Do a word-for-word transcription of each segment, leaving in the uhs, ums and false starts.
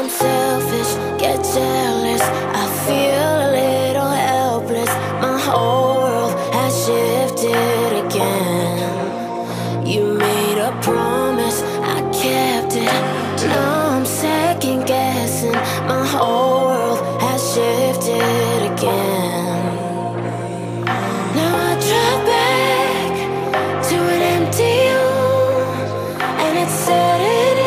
I'm selfish, get jealous, I feel a little helpless. My whole world has shifted again. You made a promise, I kept it. Now I'm second guessing. My whole world has shifted again. Now I drive back to an empty room, and it's setting in.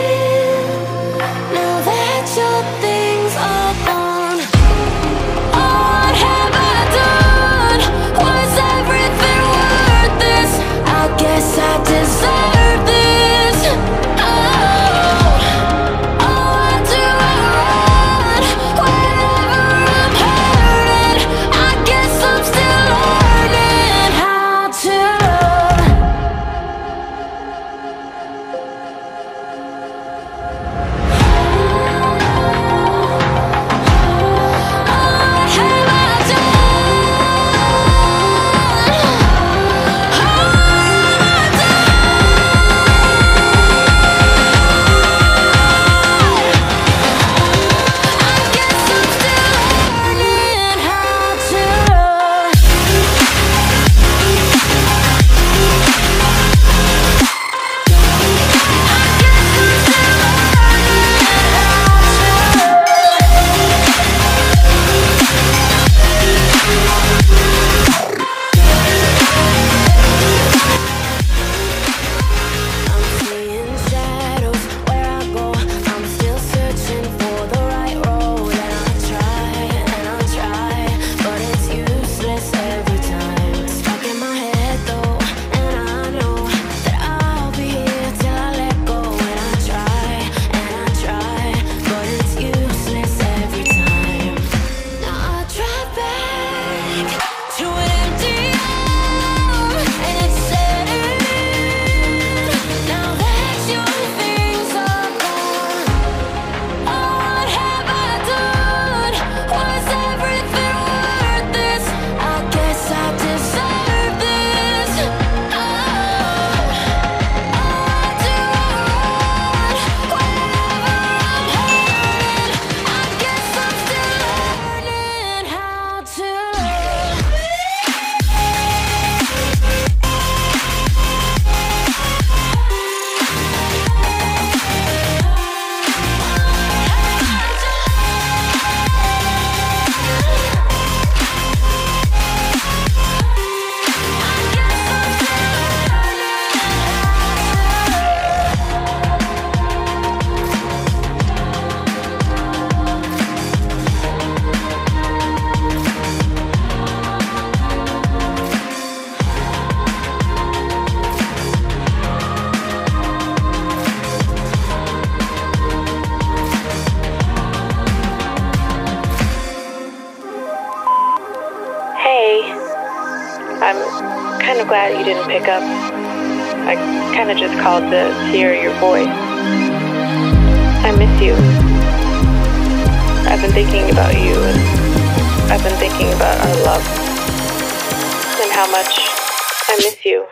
Glad you didn't pick up. I kind of just called to hear your voice. I miss you. I've been thinking about you, and I've been thinking about our love and how much I miss you.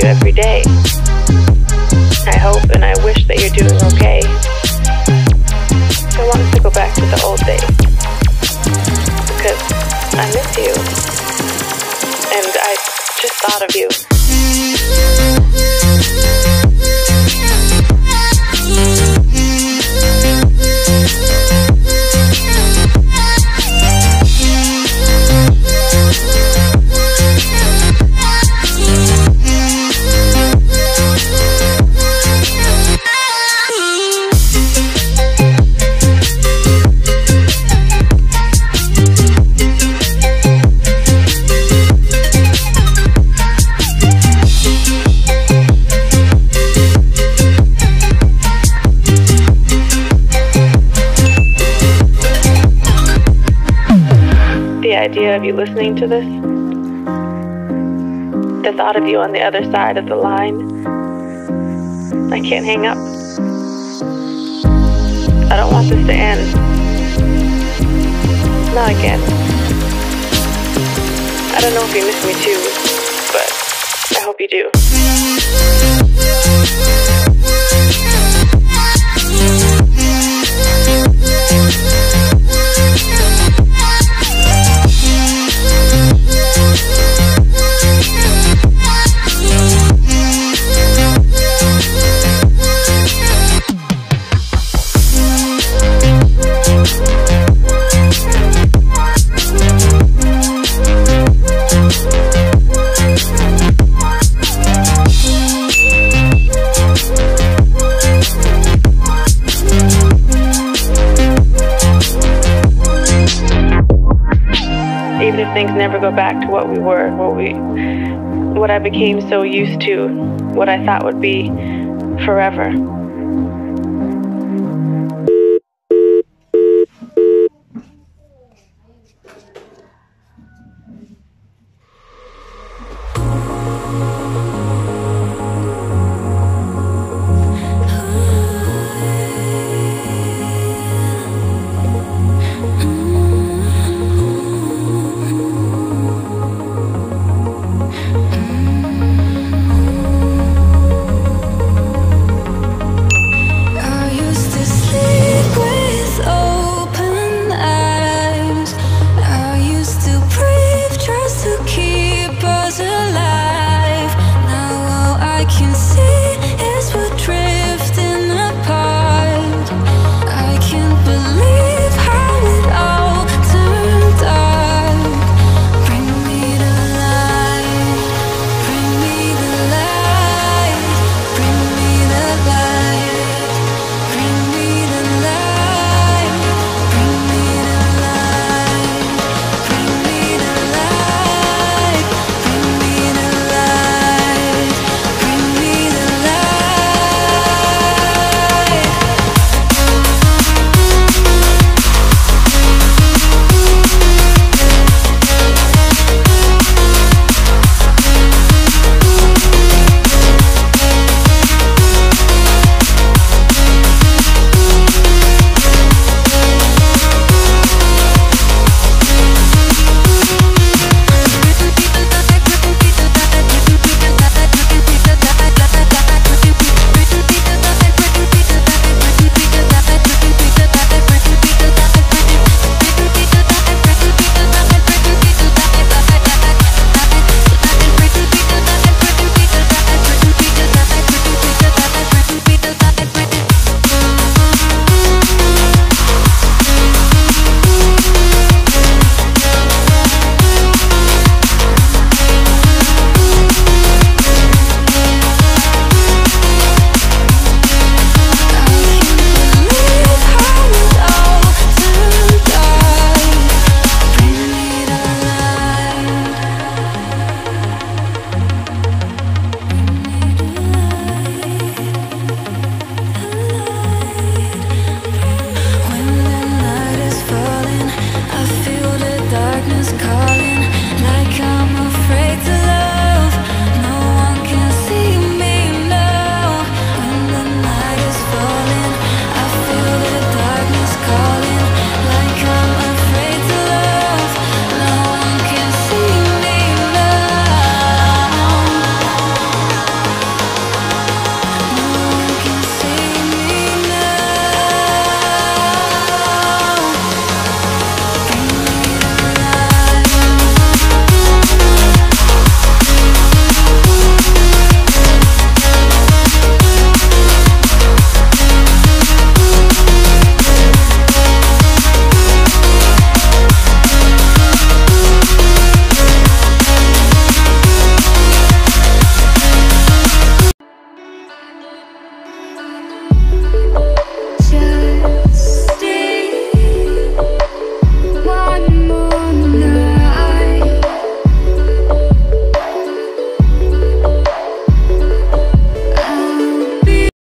Every day. I hope and I wish that you're doing okay. I want us to go back to the old days because I miss you, and I just thought of you. idea of you listening to this, the thought of you on the other side of the line. I can't hang up. I don't want this to end. Not again. I don't know if you miss me too, but I hope you do. Even if things never go back to what we were, what we, what I became so used to, what I thought would be forever. Can see